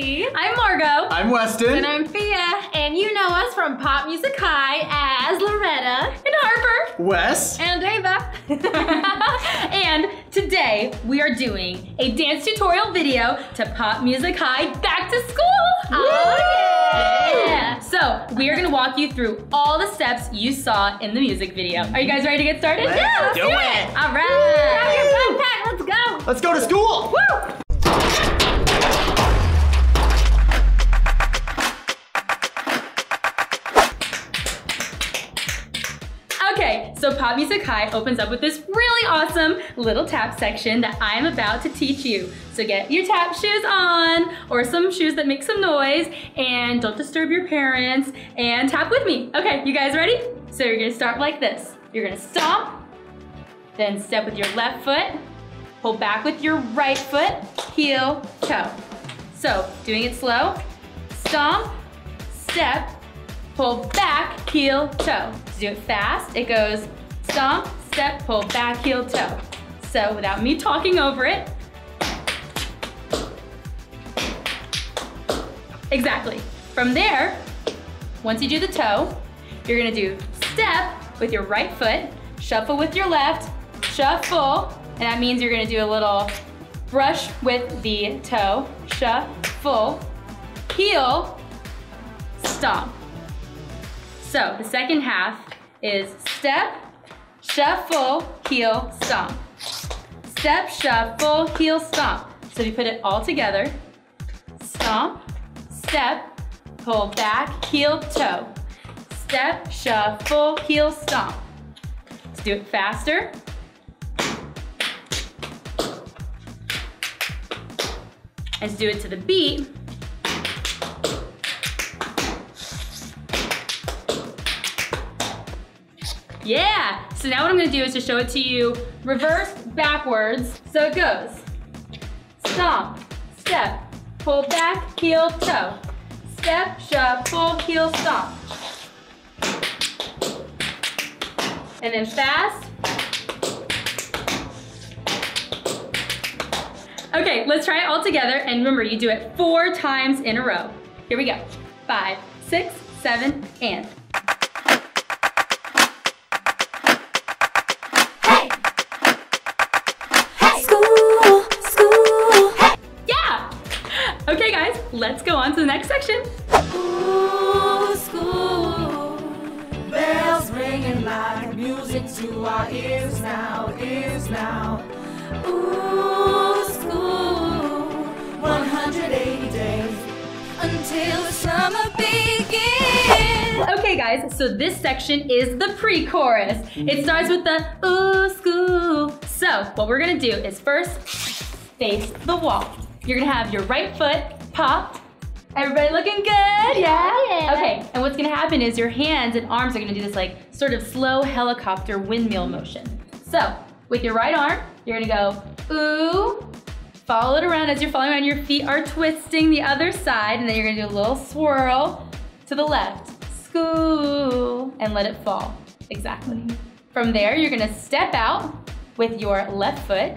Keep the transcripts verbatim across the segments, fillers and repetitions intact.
Lindsay. I'm Margo. I'm Weston. And I'm Fia. And you know us from Pop Music High as Loretta and Harper. Wes. And Ava. And today we are doing a dance tutorial video to Pop Music High Back to School. Oh, yeah. yeah. So we are gonna walk you through all the steps you saw in the music video. Are you guys ready to get started? Let's yeah, let's do, do it. it. All right. Grab your backpack, let's go. Let's go to school. Woo. So Pop Music High opens up with this really awesome little tap section that I'm about to teach you. So get your tap shoes on, or some shoes that make some noise, and don't disturb your parents, and tap with me. Okay, you guys ready? So you're gonna start like this. You're gonna stomp, then step with your left foot, pull back with your right foot, heel, toe. So doing it slow, stomp, step, pull back, heel, toe. To do it fast, it goes stomp, step, pull back, heel, toe. So without me talking over it. Exactly. From there, once you do the toe, you're gonna do step with your right foot, shuffle with your left, shuffle, and that means you're gonna do a little brush with the toe, shuffle, heel, stomp. So the second half is step, shuffle, heel, stomp. Step, shuffle, heel, stomp. So we put it all together. Stomp, step, pull back, heel, toe. Step, shuffle, heel, stomp. Let's do it faster. Let's do it to the beat. Yeah, so now what I'm gonna do is to show it to you reverse backwards. So it goes, stomp, step, pull back, heel, toe. Step, shuffle, heel, stomp. And then fast. Okay, let's try it all together. And remember, you do it four times in a row. Here we go. Five, six, seven, and. Okay guys, let's go on to the next section. Ooh, school, bells ringing like music to our ears now, ears now. Ooh, school, one hundred eighty days until the summer begins. Okay guys, so this section is the pre-chorus. It starts with the ooh, school. So what we're gonna do is first face the wall. You're gonna have your right foot popped. Everybody looking good? Yeah? yeah? Okay, and what's gonna happen is your hands and arms are gonna do this like sort of slow helicopter windmill motion. So, with your right arm, you're gonna go ooh, follow it around. As you're following around, your feet are twisting the other side, and then you're gonna do a little swirl to the left. School, and let it fall. Exactly. From there, you're gonna step out with your left foot.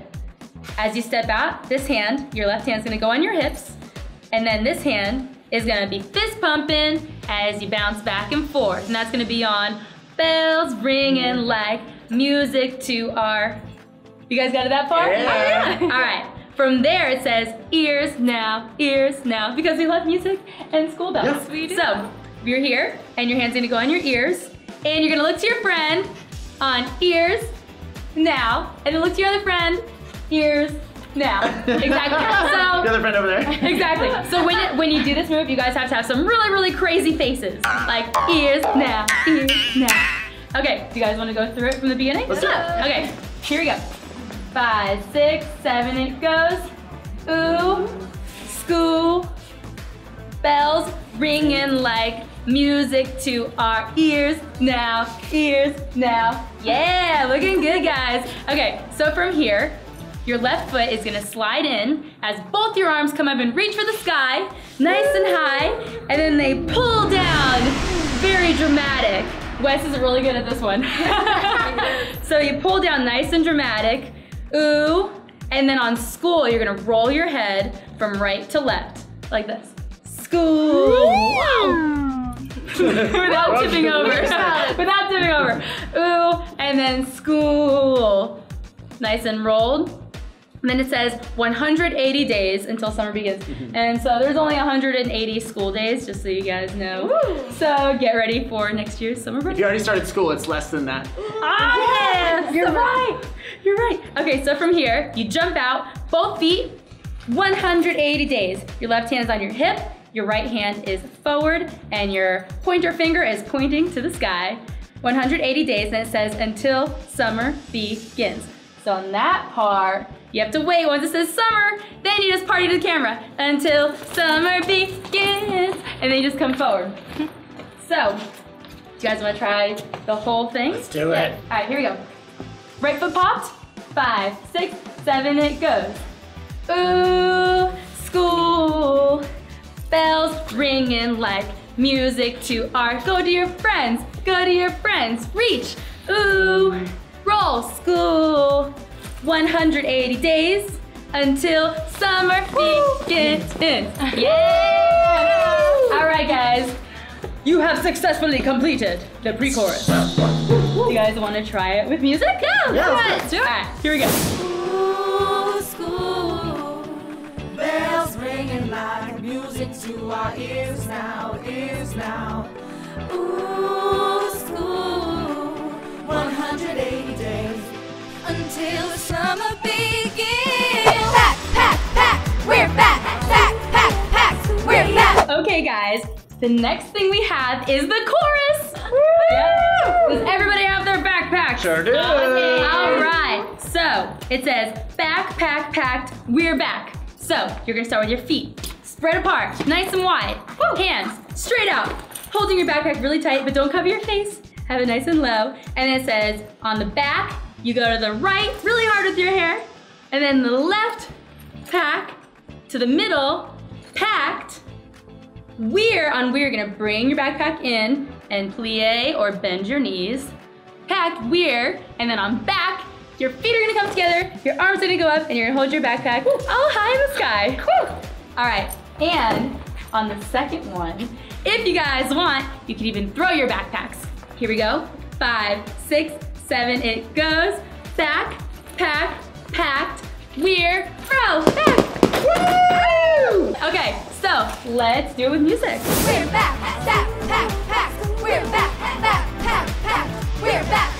As you step out, this hand, your left hand's gonna go on your hips, and then this hand is gonna be fist pumping as you bounce back and forth. And that's gonna be on bells ringing like music to our, you guys got it that far? Yeah. Oh, yeah. All right, from there it says ears now, ears now, because we love music and school bells. Yes, we do. So, you're here, and your hand's gonna go on your ears, and you're gonna look to your friend on ears now, and then look to your other friend ears now. Exactly. So, the other friend over there. Exactly. So when it, when you do this move, you guys have to have some really, really crazy faces. Like ears now, ears now. Okay, do you guys want to go through it from the beginning? Let's do it. Okay, here we go. Five, six, seven, it goes. Ooh, school, bells ringing like music to our ears now, ears now. Yeah, looking good, guys. Okay, so from here, your left foot is gonna slide in as both your arms come up and reach for the sky, nice and high, and then they pull down. Very dramatic. Wes is really good at this one. So you pull down nice and dramatic, ooh, and then on school, you're gonna roll your head from right to left, like this. school. Wow. Without tipping over. Without tipping over. Ooh, and then school. Nice and rolled. And then it says one hundred eighty days until summer begins. And so there's only one hundred eighty school days, just so you guys know. Woo. So get ready for next year's summer break. If you already started school, it's less than that. Ah, yes! You're right. right. You're right. Okay, so from here, you jump out, both feet, one hundred eighty days. Your left hand is on your hip, your right hand is forward, and your pointer finger is pointing to the sky. one hundred eighty days, and it says until summer begins. So on that part, you have to wait. Once it says summer, then you just party to the camera until summer begins. And then you just come forward. So, do you guys wanna try the whole thing? Let's do yeah. it. All right, here we go. Right foot popped, five, six, seven, it goes. Ooh, school, bells ringing like music to our, go to your friends, go to your friends, reach, ooh, roll, school. one hundred eighty days until summer begins. Yeah! Woo! All right, guys. You have successfully completed the pre-chorus. You guys want to try it with music? Yeah, yeah, let's do it. All right, here we go. Ooh, school, bells ringing like music to our ears now, ears now. Ooh, school, one hundred eighty days. Until summer begins. Pack, pack, pack, we're back. Pack, pack, pack, we're back. Okay, guys, the next thing we have is the chorus. Yep. Does everybody have their backpack? Sure do. Okay. All right, so it says backpack packed, we're back. So you're gonna start with your feet. Spread apart, nice and wide. Woo. Hands straight out, holding your backpack really tight, but don't cover your face. Have it nice and low. And it says on the back, you go to the right, really hard with your hair, and then the left, pack, to the middle, packed. We're on we're gonna bring your backpack in and plie or bend your knees. Packed, we're, and then on back, your feet are gonna come together, your arms are gonna go up, and you're gonna hold your backpack all high in the sky. All right, and on the second one, if you guys want, you can even throw your backpacks. Here we go, five, six, seven, it goes. Back, pack, packed, we're throw, back. Woo! Okay, so let's do it with music. We're back, back, pack, pack, we're back, back, pack, pack, we're back.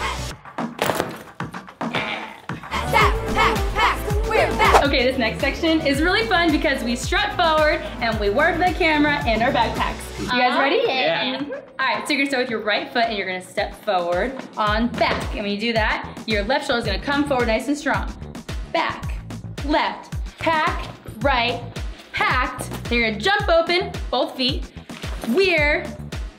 Back, pack, pack, we're back. Okay, this next section is really fun because we strut forward and we work the camera in our backpacks. You guys ready? Yeah. Yeah. All right, so you're gonna start with your right foot and you're gonna step forward on back. And when you do that, your left shoulder's gonna come forward nice and strong. Back, left, pack, right, packed. Then you're gonna jump open, both feet. We're,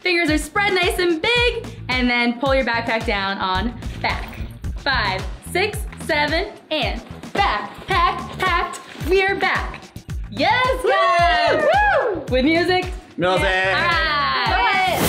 fingers are spread nice and big, and then pull your backpack down on back. Five, six, seven, and back, pack, packed, we're back. Yes, guys! Woo! Woo! With music. Music. Yeah. All right.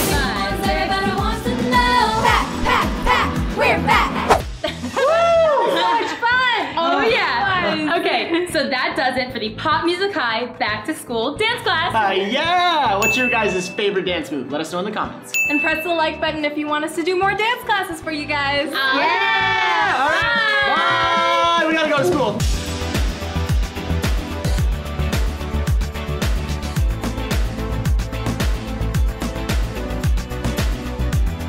We're back! Woo! So much fun! Oh yeah! Fun. Okay, so that does it for the Pop Music High Back to School Dance Class. Uh, yeah! What's your guys' favorite dance move? Let us know in the comments. And press the like button if you want us to do more dance classes for you guys. Uh, yeah! yeah. Alright! Bye. Bye! We gotta go to school.